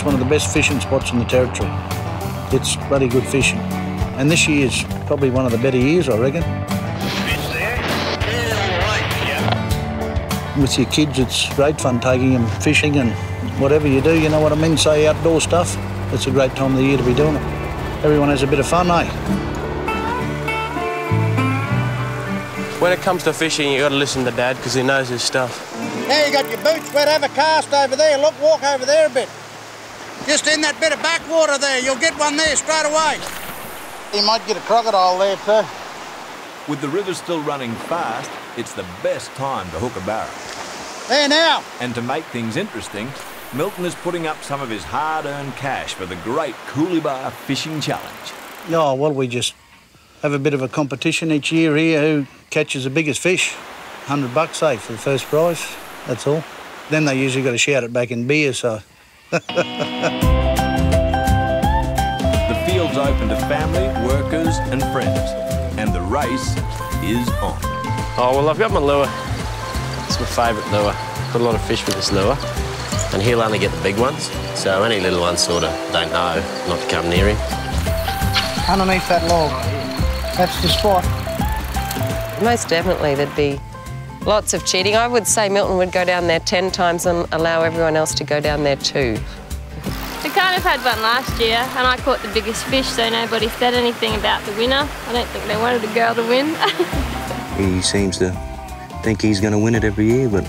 It's one of the best fishing spots in the Territory. It's bloody good fishing. And this year's probably one of the better years, I reckon. Fish there? Yeah. With your kids, it's great fun taking them fishing and whatever you do, you know what I mean, say outdoor stuff. It's a great time of the year to be doing it. Everyone has a bit of fun, eh? When it comes to fishing, you got to listen to Dad because he knows his stuff. Now you got your boots wet, have a cast over there. Look, walk over there a bit. Just in that bit of backwater there, you'll get one there straight away. You might get a crocodile there too. With the river still running fast, it's the best time to hook a barra. There now! And to make things interesting, Milton is putting up some of his hard-earned cash for the great Coolibah Fishing Challenge. Oh, well, we just have a bit of a competition each year here who catches the biggest fish. $100, say, for the first prize, that's all. Then they usually got to shout it back in beer, so... The field's open to family, workers and friends, and the race is on. Oh, well, I've got my lure. It's my favourite lure. Got a lot of fish with this lure, and he'll only get the big ones, so any little ones sort of don't know not to come near him. Underneath that log, that's the spot. Most definitely there'd be lots of cheating. I would say Milton would go down there 10 times and allow everyone else to go down there too. I kind of had one last year and I caught the biggest fish, so nobody said anything about the winner. I don't think they wanted a girl to win. He seems to think he's going to win it every year, but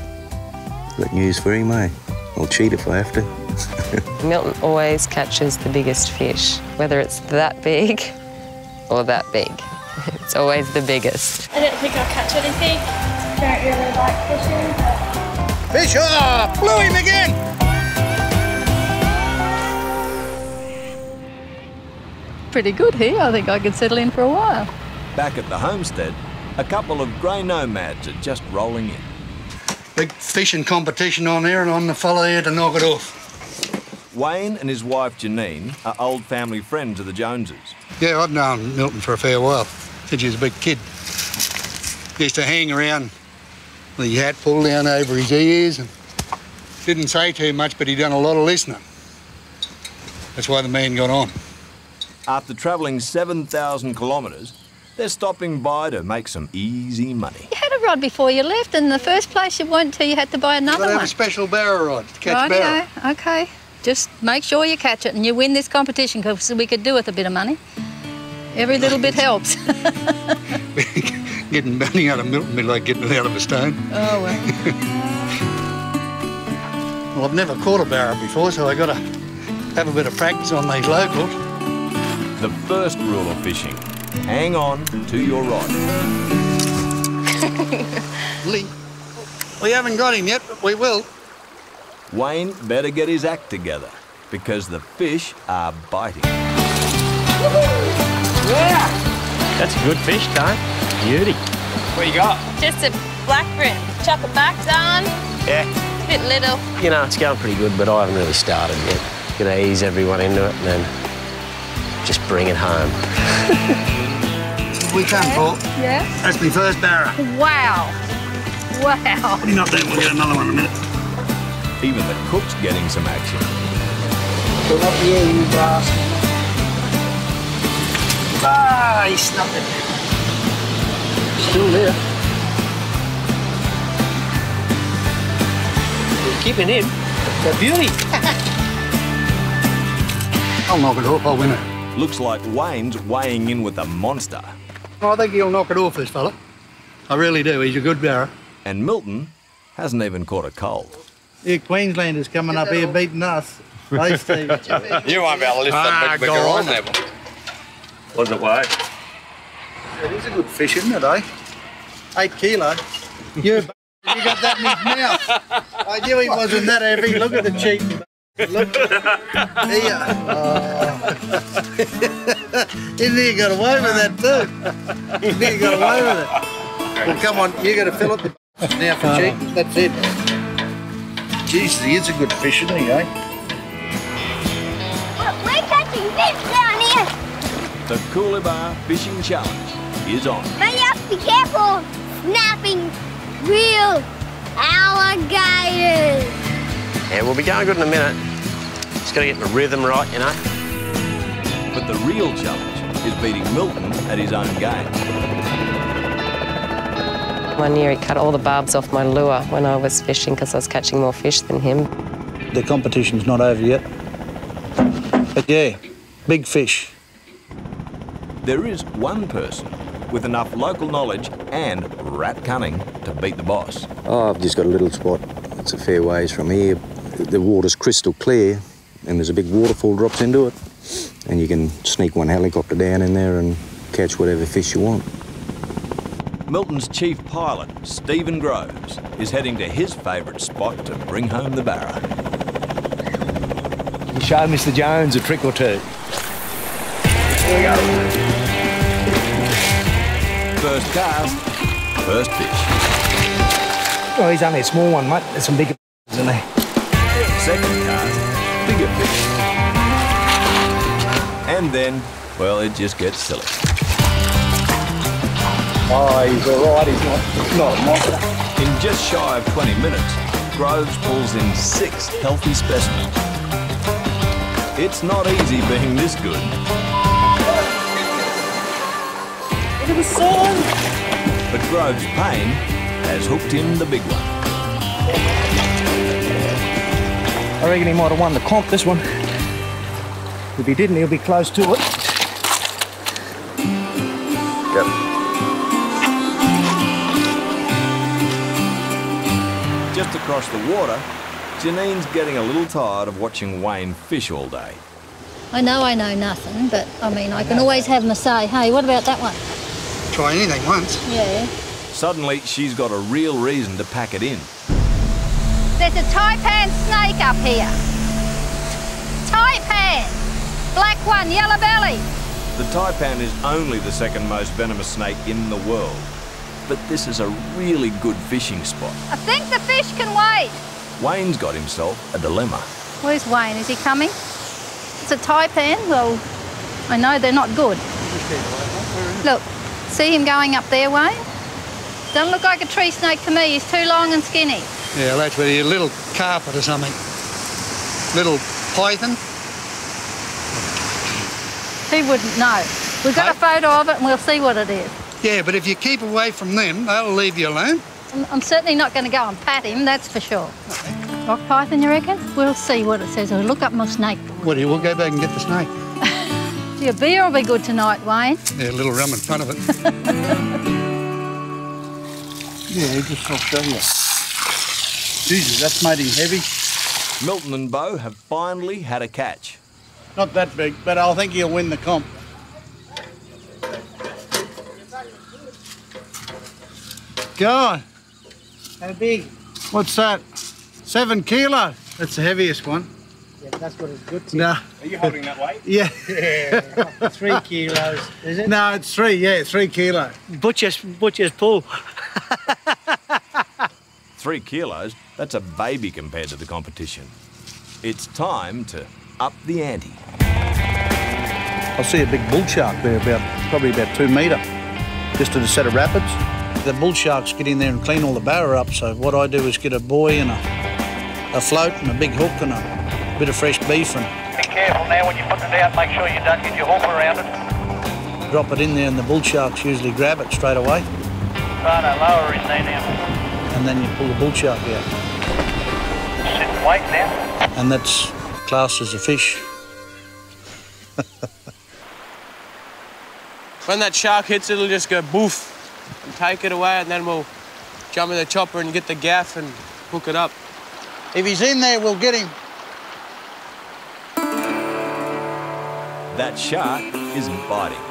good news for him, eh? I'll cheat if I have to. Milton always catches the biggest fish, whether it's that big or that big. It's always the biggest. I don't think I'll catch anything. I don't really like fishing. Fish off! Blew him again! Pretty good here. I think I could settle in for a while. Back at the homestead, a couple of grey nomads are just rolling in. Big fishing competition on here, and I'm the fella here to knock it off. Wayne and his wife Janine are old family friends of the Joneses. Yeah, I've known Milton for a fair while, since he was a big kid. Used to hang around with his hat pulled down over his ears and didn't say too much, but he'd done a lot of listening. That's why the man got on. After travelling 7,000 kilometres, they're stopping by to make some easy money. You had a rod before you left, and the first place you went to, you had to buy another one. They have a special barrow rod to catch barrow. Rightio, OK. Just make sure you catch it and you win this competition, because we could do with a bit of money. Every little bit helps. Getting money out of Milton would be like getting it out of a stone. Oh, well. Well, I've never caught a barrow before, so I've got to have a bit of practice on these locals. The first rule of fishing, hang on to your rod. We haven't got him yet, but we will. Wayne better get his act together, because the fish are biting. Yeah. That's a good fish, Don. Beauty. What you got? Just a blackbrim. Chuck it back, Don. Yeah. It's a bit little. You know, it's going pretty good, but I haven't really started yet. Gonna ease everyone into it and then just bring it home. We come, Paul. Yeah? That's my first barra. Wow. Wow. You're not there, we'll get another one in a minute. Even the cook's getting some action. Come up here, you bastard. Ah, he snuffed it. Still there. We're keeping it. It's a beauty. I'll knock it off, I'll win it. Looks like Wayne's weighing in with a monster. I think he'll knock it off, this fella. I really do, he's a good barra. And Milton hasn't even caught a cold. Yeah, Queenslanders coming up here beating us. Hey, Steve. You won't be able to lift that big bigger on there. Wasn't it, Wayne? It is a good fish, isn't it, eh? 8 kilo. You got that in his mouth. I knew he wasn't that heavy. Look at the cheek. Look. Here. Oh. In there, you got away with that, too. In there, you got away with it. Well, come on, you got to fill up the now for cheek. That's it. Jeez, he is a good fish, isn't he, eh? Look, we're catching fish down here. The Coolibah Fishing Challenge is on. But you have to be careful snapping real alligators. Yeah, we'll be going good in a minute. Just got to get the rhythm right, you know. But the real challenge is beating Milton at his own game. One year he cut all the barbs off my lure when I was fishing because I was catching more fish than him. The competition's not over yet. But yeah, big fish. There is one person with enough local knowledge and rat cunning to beat the boss. Oh, I've just got a little spot. It's a fair ways from here. The water's crystal clear and there's a big waterfall drops into it. And you can sneak one helicopter down in there and catch whatever fish you want. Milton's chief pilot, Stephen Groves, is heading to his favourite spot to bring home the barra. You show Mr Jones a trick or two. Here we go. First cast, first fish. Well, he's only a small one, mate. There's some bigger fish, isn't there? Second cast, bigger fish. And then, well, it just gets silly. Oh, he's all right. He's not a monster. In just shy of 20 minutes, Groves pulls in 6 healthy specimens. It's not easy being this good. But Grove's pain has hooked him the big one. I reckon he might have won the comp, this one. If he didn't, he'll be close to it. Yep. Just across the water, Janine's getting a little tired of watching Wayne fish all day. I know nothing, but I mean, I can always have my say. Hey, what about that one? Try anything once. Yeah. Suddenly, she's got a real reason to pack it in. There's a taipan snake up here. Taipan! Black one, yellow belly. The taipan is only the second most venomous snake in the world. But this is a really good fishing spot. I think the fish can wait. Wayne's got himself a dilemma. Where's Wayne? Is he coming? It's a taipan. Well, I know they're not good. Look. See him going up there, Wayne? Doesn't look like a tree snake to me. He's too long and skinny. Yeah, that's where you're a little carpet or something. Little python. Who wouldn't know? We've got a photo of it and we'll see what it is. Yeah, but if you keep away from them, they'll leave you alone. I'm certainly not going to go and pat him, that's for sure. Rock python, you reckon? We'll see what it says. I'll look up my snake. What do you? We'll go back and get the snake. Your beer will be good tonight, Wayne. Yeah, a little rum in front of it. Yeah, he just dropped down there. Jesus, that's made him heavy. Milton and Bo have finally had a catch. Not that big, but I think he'll win the comp. God, how big? What's that? 7 kilo. That's the heaviest one. Yeah, that's what it's good to. No. Are you holding that weight? Yeah. Yeah. 3 kilos, is it? No, it's 3, yeah, 3 kilo. Butcher's pull. 3 kilos? That's a baby compared to the competition. It's time to up the ante. I see a big bull shark there, probably about 2 metre, just at a set of rapids. The bull sharks get in there and clean all the barra up, so what I do is get a buoy and a float and a big hook and a bit of fresh beef. And be careful now when you put it out, make sure you don't get your hook around it. Drop it in there and the bull sharks usually grab it straight away. Oh no, lower in there now. And then you pull the bull shark out. Sit and wait now. And that's classed as a fish. When that shark hits, it'll just go boof and take it away, and then we'll jump in the chopper and get the gaff and hook it up. If he's in there, we'll get him. That shark isn't biting.